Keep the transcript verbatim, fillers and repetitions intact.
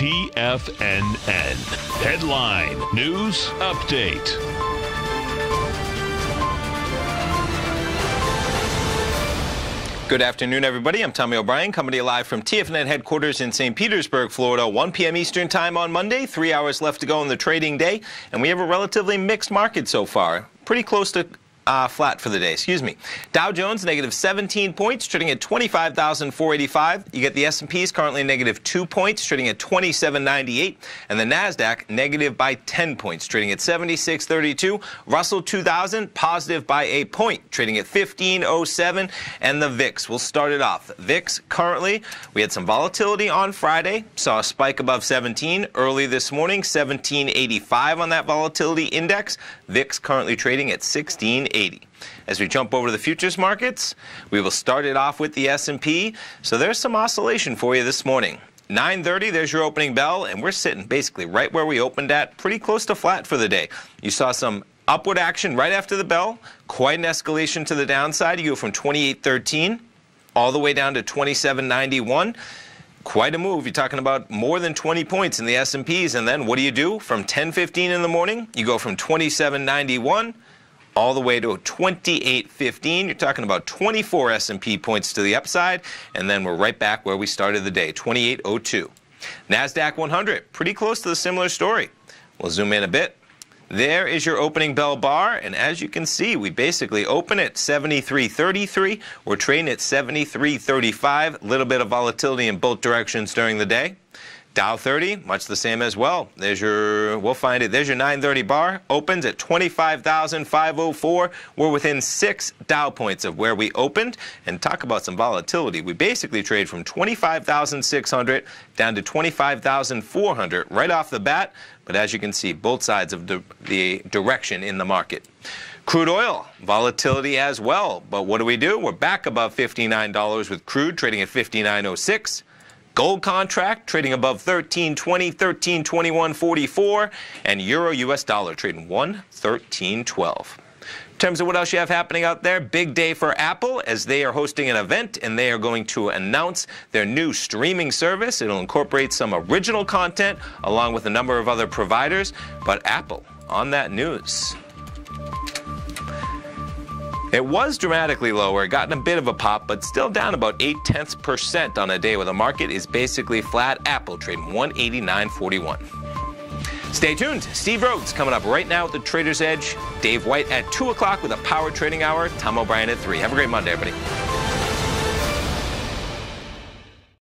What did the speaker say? T F N N. Headline News Update. Good afternoon, everybody. I'm Tommy O'Brien, coming to you live from T F N N headquarters in Saint Petersburg, Florida, one P M Eastern time on Monday. Three hours left to go in the trading day, and we have a relatively mixed market so far. Pretty close to Uh, flat for the day, excuse me. Dow Jones, negative seventeen points, trading at twenty-five thousand four hundred eighty-five. You get the S and P's currently negative two points, trading at twenty-seven ninety-eight. And the NASDAQ, negative by ten points, trading at seventy-six thirty-two. Russell two thousand, positive by a point, trading at fifteen oh seven. And the V I X, we'll start it off. V I X currently, we had some volatility on Friday, saw a spike above seventeen early this morning, seventeen eighty-five on that volatility index. V I X currently trading at sixteen eighty. As we jump over to the futures markets, we will start it off with the S and P. So there's some oscillation for you this morning. nine thirty, there's your opening bell, and we're sitting basically right where we opened at, pretty close to flat for the day. You saw some upward action right after the bell, quite an escalation to the downside. You go from twenty-eight thirteen all the way down to twenty-seven ninety-one. Quite a move. You're talking about more than twenty points in the S and P's, and then what do you do? From ten fifteen in the morning, you go from twenty-seven ninety-one all the way to twenty-eight fifteen. You're talking about twenty-four S and P points to the upside, and then we're right back where we started the day, twenty-eight oh two. NASDAQ one hundred, pretty close to the similar story. We'll zoom in a bit. There is your opening bell bar, and as you can see, we basically open at seventy-three thirty-three. We're trading at seventy-three thirty-five. A little bit of volatility in both directions during the day. Dow thirty, much the same as well. There's your, we'll find it, there's your nine thirty bar. Opens at twenty-five thousand five hundred four. We're within six Dow points of where we opened. And talk about some volatility. We basically trade from twenty-five thousand six hundred down to twenty-five thousand four hundred right off the bat. But as you can see, both sides of the, the direction in the market. Crude oil, volatility as well. But what do we do? We're back above fifty-nine dollars with crude trading at fifty-nine oh six. Gold contract trading above thirteen twenty, thirteen twenty-one forty-four, and euro U S dollar trading one thirteen twelve. In terms of what else you have happening out there, big day for Apple as they are hosting an event and they are going to announce their new streaming service. It'll incorporate some original content along with a number of other providers, but Apple on that news. It was dramatically lower, gotten a bit of a pop, but still down about eight tenths percent on a day where the market is basically flat. Apple trading one eighty-nine forty-one. Stay tuned. Steve Rhodes coming up right now at the Trader's Edge. Dave White at two o'clock with a power trading hour. Tom O'Brien at three. Have a great Monday, everybody.